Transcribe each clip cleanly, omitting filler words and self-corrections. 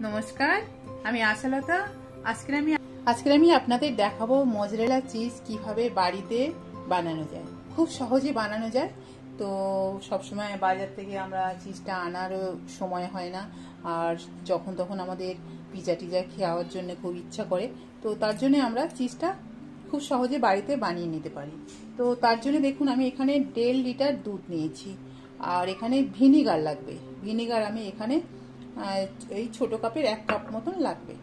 नमस्कार आमी आशालता आजके आपनादेर देखाबो मोज़रेला चीज किभाबे बाड़ीते बानानो जाय खूब सहजे बानानो जाय। तो सब समय बाजार थेके आमरा चीजटा आनार समय हय ना और जखन तखन आमादेर पिज्जा टिज्जा खाओयार जोन्नो खूब इच्छा करे तो तार जोन्नो आमरा चीजटा खूब सहजे बाड़ीते बानिये निते पारी। तो तार जोन्नो देखुन आमी एखाने 1.5 लिटार दूध नियेछि और एखाने भिनेगार लागबे भिनेगार आमी एखाने এই ছোট কাপের 1 কাপ মতন লাগবে।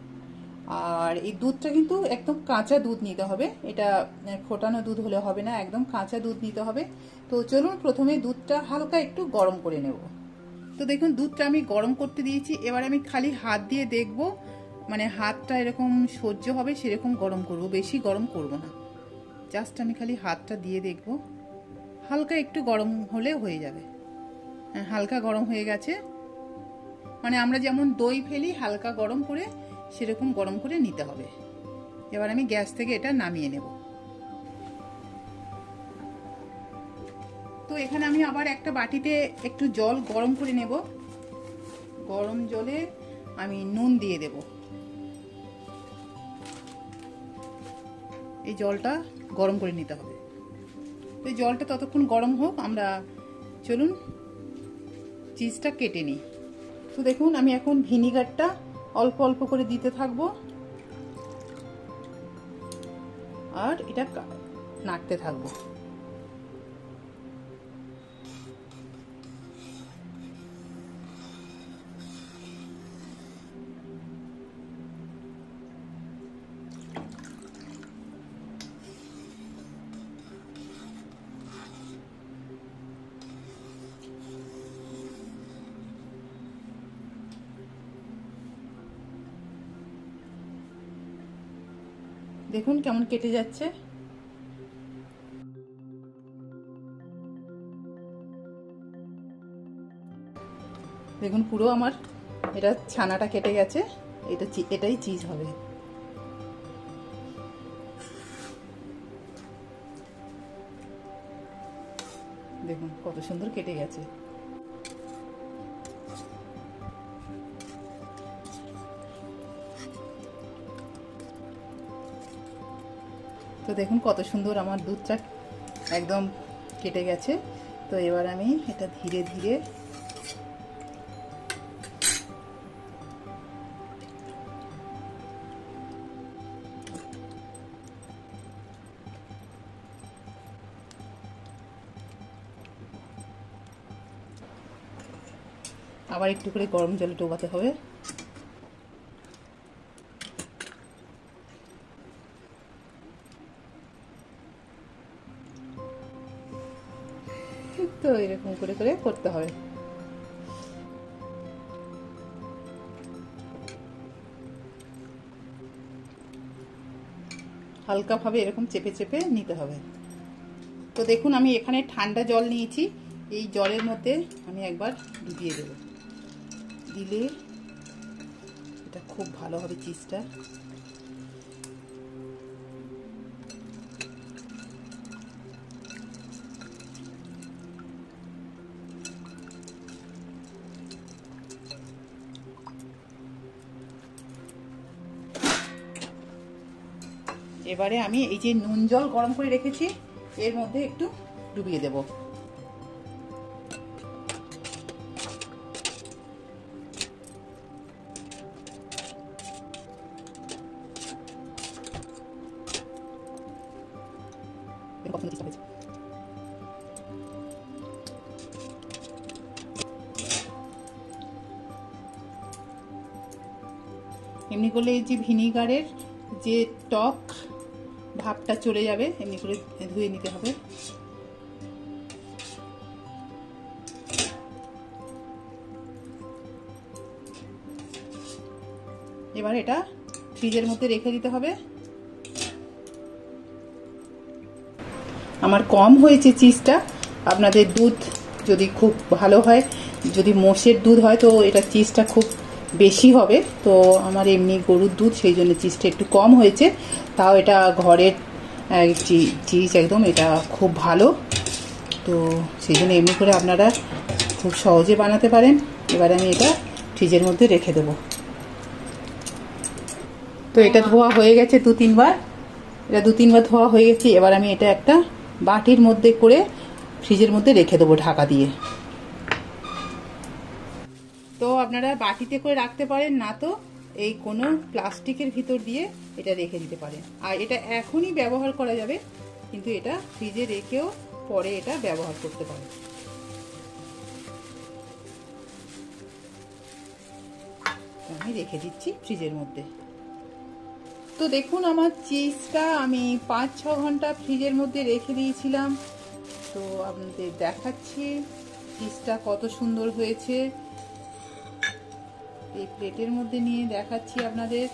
আর এই দুধটা কিন্তু একদম কাঁচা দুধ নিতে হবে, এটা ফোটানো দুধ হলে হবে না, একদম কাঁচা দুধ নিতে হবে। তো চলুন প্রথমে দুধটা হালকা একটু গরম করে নেব। তো দেখুন দুধটা আমি গরম করতে দিয়েছি, এবার আমি খালি হাত দিয়ে দেখব মানে হাতটা এরকম সহ্য হবে সেরকম গরম করব, বেশি গরম করব না, জাস্ট আমি খালি হাতটা দিয়ে দেখব। হালকা একটু গরম হলে হয়ে যাবে। হালকা গরম হয়ে গেছে মানে আমরা যেমন দই ফেলি হালকা গরম করে সেরকম গরম করে নিতে হবে। এবার আমি গ্যাস থেকে এটা নামিয়ে নেব। তো এখানে আমি আবার একটা বাটিতে একটু জল গরম করে নেব, গরম জলে আমি নুন দিয়ে দেব। এই জলটা গরম করে নিতে হবে। তো জলটা ততক্ষণ গরম হোক আমরা চলুন চিজটা কেটে নিই। তো দেখুন আমি এখন ভিনিগারটা অল্প অল্প করে দিতে থাকব আর এটা নাড়তে থাকব। দেখুন কেমন কেটে যাচ্ছে। দেখুন পুরো আমার এটা ছানাটা কেটে গেছে, এটাই চিজ হবে। দেখুন কত সুন্দর কেটে গেছে। তো দেখুন কত সুন্দর আমার দুধটা একদম কেটে গেছে। তো এবার আমি এটা ধীরে ধীরে আবার একটু করে গরম জলে ডোবাতে হবে। তো এরকম করে করে করতে হবে। হালকা ভাবে এরকম চেপে চেপে নিতে হবে। তো দেখুন আমি এখানে ঠান্ডা জল নিয়েছি, এই জলের মধ্যে আমি একবার ডুবিয়ে দেব, দিলে এটা খুব ভালো হবে চিজটা। এবারে আমি এই যে নুন জল গরম করে রেখেছি এর মধ্যে একটু ডুবিয়ে দেব। এমনি করলে এই যে ভিনিগারের যে টক ভাপটা চলে যাবে, এমনি করে ধুয়ে নিতে হবে। এবার এটা ফ্রিজের মধ্যে রেখে দিতে হবে। আমার কম হয়েছে চিজটা, আপনাদের দুধ যদি খুব ভালো হয়, যদি মোষের দুধ হয় তো এটা চিজটা খুব বেশি হবে। তো আমার এমনি গরুর দুধ সেই জন্য চিজটা একটু কম হয়েছে, তাও এটা ঘরের চিজ একদম, এটা খুব ভালো। তো সেই জন্য এমনি করে আপনারা খুব সহজে বানাতে পারেন। এবার আমি এটা ফ্রিজের মধ্যে রেখে দেব। तो ये धोआ हो गए दो तीन बार धोआ हो गए। एबार आमी एटा एकटा बाटिर मध्य करे फ्रिजर मध्य रेखे देव ढाका दिए। तो अपनारा बाटीते करे राखते पारेन ना तो এই কোনো প্লাস্টিকের ভিতর দিয়ে এটা রেখে দিতে পারেন। আর এটা এখনই ব্যবহার করা যাবে কিন্তু এটা ফ্রিজে রেখেও পরে এটা ব্যবহার করতে পারেন। আমি রেখে দিচ্ছি ফ্রিজের মধ্যে। তো দেখুন আমার চিজটা আমি ৫-৬ ঘন্টা ফ্রিজের মধ্যে রেখে দিয়েছিলাম। তো আপনাদের দেখাচ্ছি চিজটা কত সুন্দর হয়েছে। এই প্লেটের মধ্যে নিয়ে দেখাচ্ছি আপনাদের।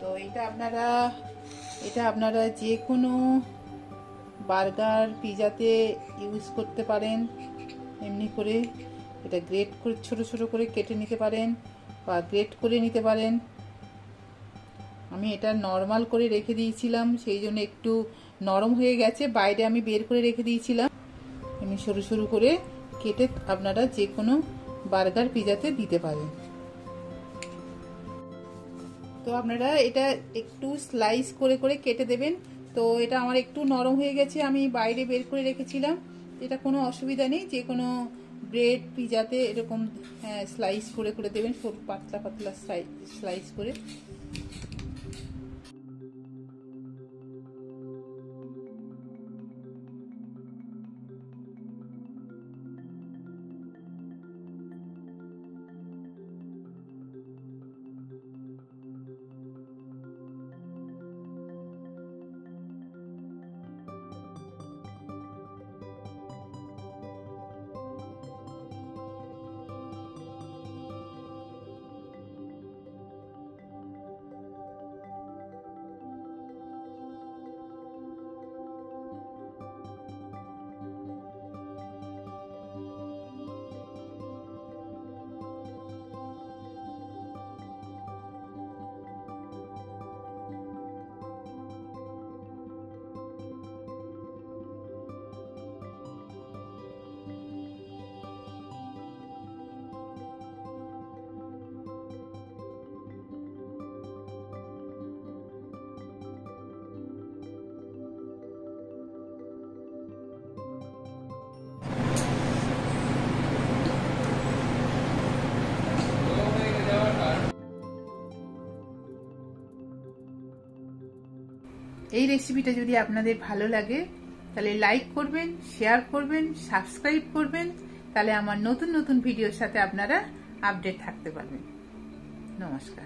তো এটা আপনারা যে কোনো বার্গার পিজাতে ইউজ করতে পারেন। এমনি করে এটা গ্রেট করে ছোট ছোট করে কেটে নিতে পারেন বা গ্রেট করে নিতে পারেন। আমি এটা নরমাল করে রেখে দিয়েছিলাম সেই জন্য একটু নরম হয়ে গেছে, বাইরে আমি বের করে রেখে দিয়েছিলাম। এমনি সরু সরু করে কেটে আপনারা যে কোনো বার্গার পিজাতে দিতে পারেন। তো আপনারা এটা একটু স্লাইস করে করে কেটে দেবেন। তো এটা আমার একটু নরম হয়ে গেছে, আমি বাইরে বের করে রেখেছিলাম। এটা কোনো অসুবিধা নেই, যে কোনো ব্রেড পিজাতে এরকম স্লাইস করে করে দেবেন, সরু পাতলা পাতলা স্লাইস করে। এই রেসিপিটা যদি আপনাদের ভালো লাগে তাহলে লাইক করবেন, শেয়ার করবেন, সাবস্ক্রাইব করবেন। তাহলে আমার নতুন নতুন ভিডিওর সাথে আপনারা আপডেট থাকতে পারবেন। নমস্কার।